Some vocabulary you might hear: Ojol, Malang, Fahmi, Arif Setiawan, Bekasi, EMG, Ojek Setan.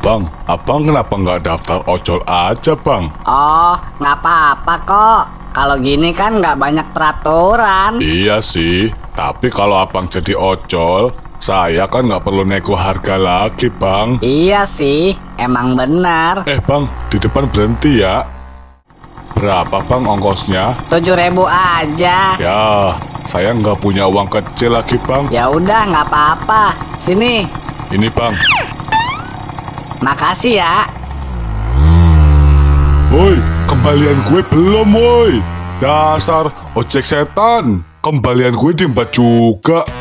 Bang, abang kenapa nggak daftar ojol aja, Bang? Oh, nggak apa-apa kok. Kalau gini kan nggak banyak peraturan. Iya sih, tapi kalau abang jadi ojol, saya kan nggak perlu nego harga lagi, Bang. Iya sih, emang benar. Bang, di depan berhenti ya. Berapa, Bang, ongkosnya? 7.000 aja. Ya, saya nggak punya uang kecil lagi, Bang. Ya udah, nggak apa-apa. Sini. Ini, Bang. Makasih ya. Woi, kembalian gue belum, woi. Dasar ojek setan, kembalian gue diembat juga.